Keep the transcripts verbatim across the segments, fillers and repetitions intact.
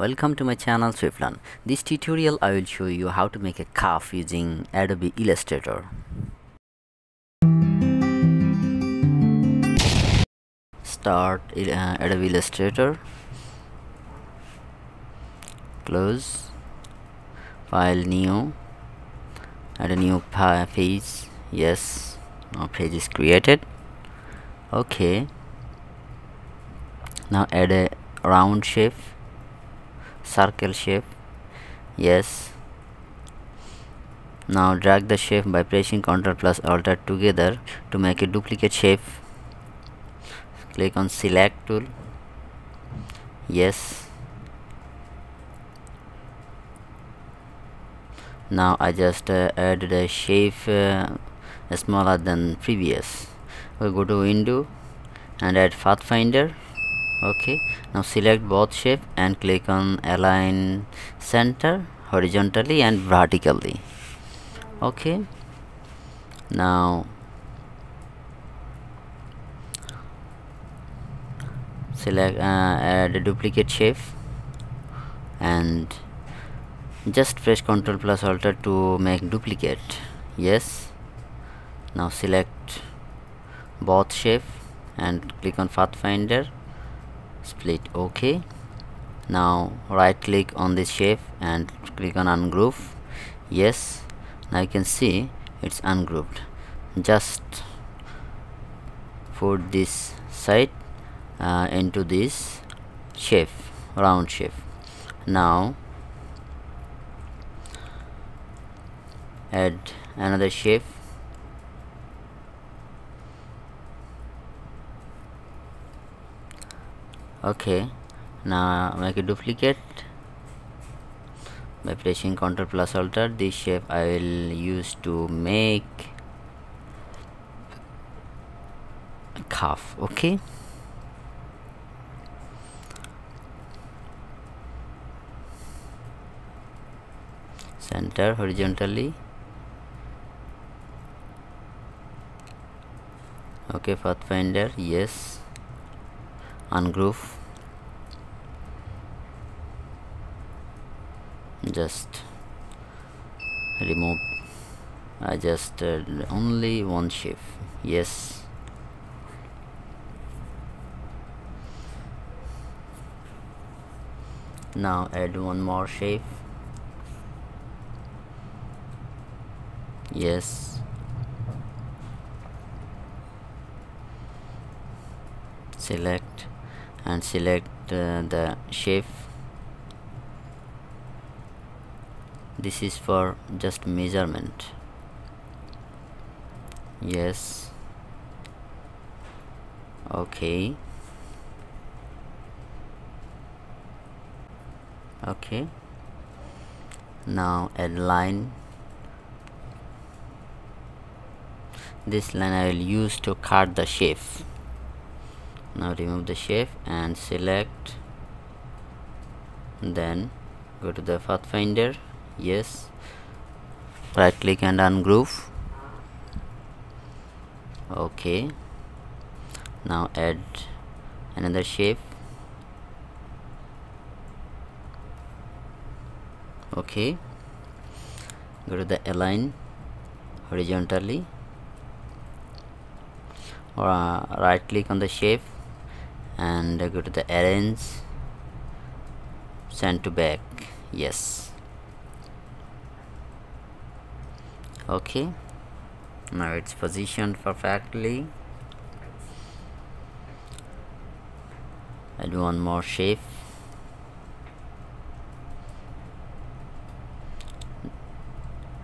Welcome to my channel SwiftLearn. This tutorial I will show you how to make a graph using Adobe Illustrator. Start uh, Adobe Illustrator. Close. File new. Add a new page. Yes. Now page is created. Okay. Now add a round shape. Circle shape. Yes. Now drag the shape by pressing Ctrl plus Alt together to make a duplicate shape. Click on select tool. Yes. Now I just uh, add the shape uh, smaller than previous. We'll go to window and add pathfinder. Okay, now select both shape and click on align center horizontally and vertically. Okay, now select uh, add a duplicate shape and just press Ctrl plus Alt to make duplicate. Yes, now select both shape and click on pathfinder. Split. Okay, now right click on this shape and click on ungroup. Yes, now you can see it's ungrouped. Just put this side uh, into this shape, round shape. Now add another shape. Okay, now make a duplicate by pressing Ctrl plus Alt. This shape I will use to make a graph. Okay, center horizontally. Okay, pathfinder. Yes, ungroove. Just remove I just uh, only one shape. Yes, now add one more shape. Yes, select and select uh, the shape. This is for just measurement. Yes. Okay. Okay, now add line. This line I will use to cut the shape. Now remove the shape and select, then go to the pathfinder. Yes, right click and ungroove. Okay, now add another shape. Okay, go to the align horizontally, or uh, right click on the shape and go to the arrange, send to back. Yes. Okay, now it's positioned perfectly. Add one more shape.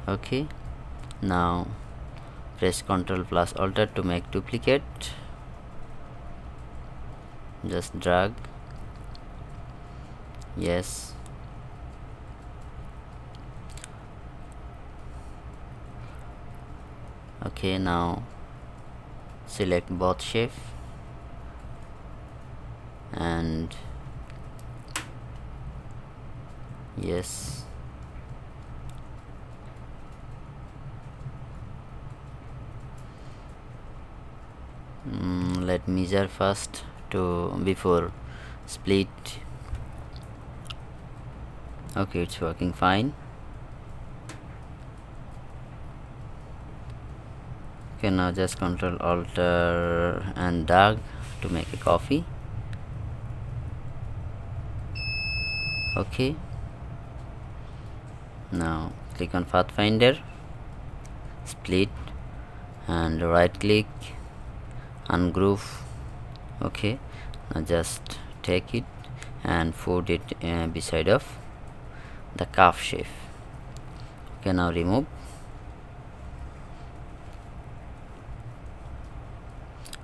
Okay, now press Ctrl plus Alt to make duplicate. Just drag. Yes, okay, now select both shape and yes, mm, let measure first to before split. Okay, it's working fine. Okay, now just Control Alt and Dag to make a copy. Okay, now click on Pathfinder, split, and right click, ungroove. Okay, now just take it and put it uh, beside of the curve shape. Okay, now remove .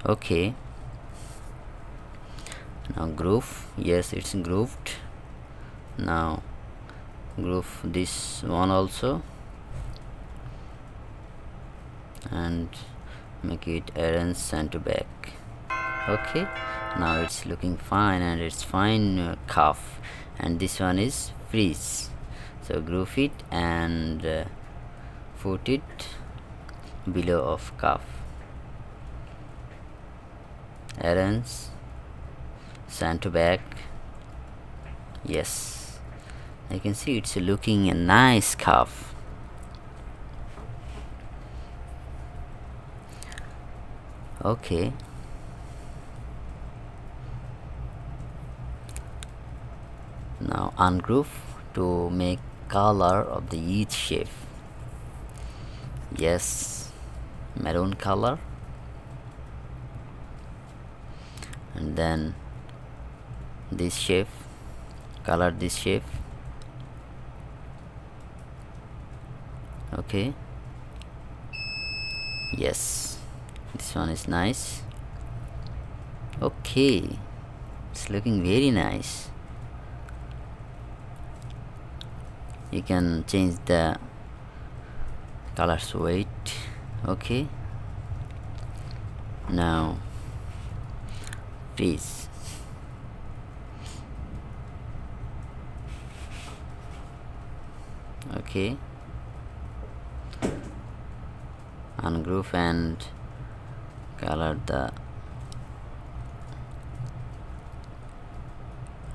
Okay, now groove. Yes, it's grooved. Now groove this one also and make it arrange center back. Okay, now it's looking fine, and it's fine uh, curve, and this one is freeze. So groove it and uh, put it below of curve, arrange center back. Yes, I can see it's looking a nice curve. Okay, now ungroove to make color of the each shape. Yes, maroon color, and then this shape, color this shape. Okay, yes, this one is nice. Okay, it's looking very nice. You can change the color's weight. Okay, now freeze. Okay, ungroove and color the.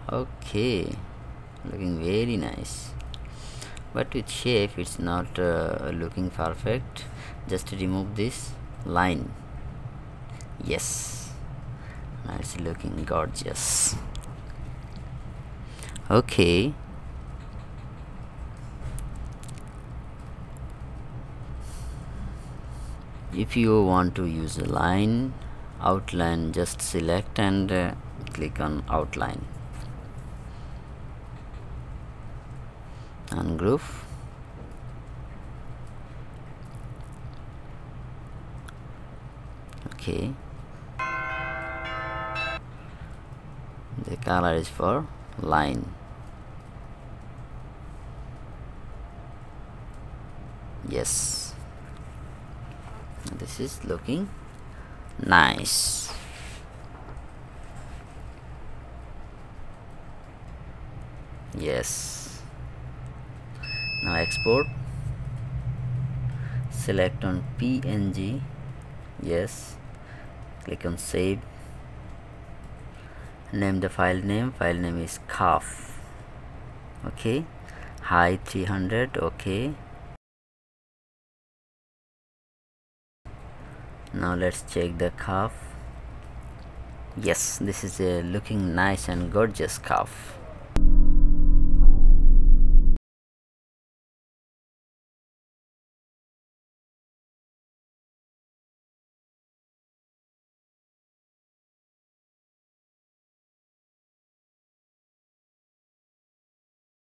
Okay, looking very nice. But with shape it's not uh, looking perfect. Just remove this line. Yes, now it's looking gorgeous. Okay, if you want to use a line outline, just select and uh, click on outline, ungroove, okay. The color is for line. Yes, this is looking nice. Yes, now export, select on P N G. Yes, click on save, name the file name. File name is curve. Okay, high three hundred. Okay, now let's check the curve. Yes, this is a looking nice and gorgeous curve.